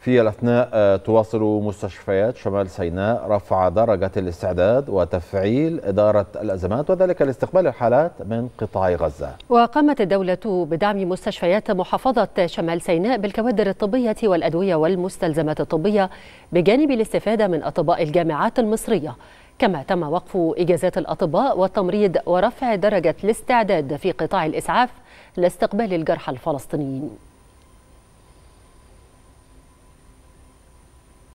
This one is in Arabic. في الأثناء تواصل مستشفيات شمال سيناء رفع درجة الاستعداد وتفعيل إدارة الأزمات وذلك لاستقبال الحالات من قطاع غزة. وقامت الدولة بدعم مستشفيات محافظة شمال سيناء بالكوادر الطبية والأدوية والمستلزمات الطبية بجانب الاستفادة من أطباء الجامعات المصرية، كما تم وقف إجازات الأطباء والتمريض ورفع درجة الاستعداد في قطاع الإسعاف لاستقبال الجرحى الفلسطينيين.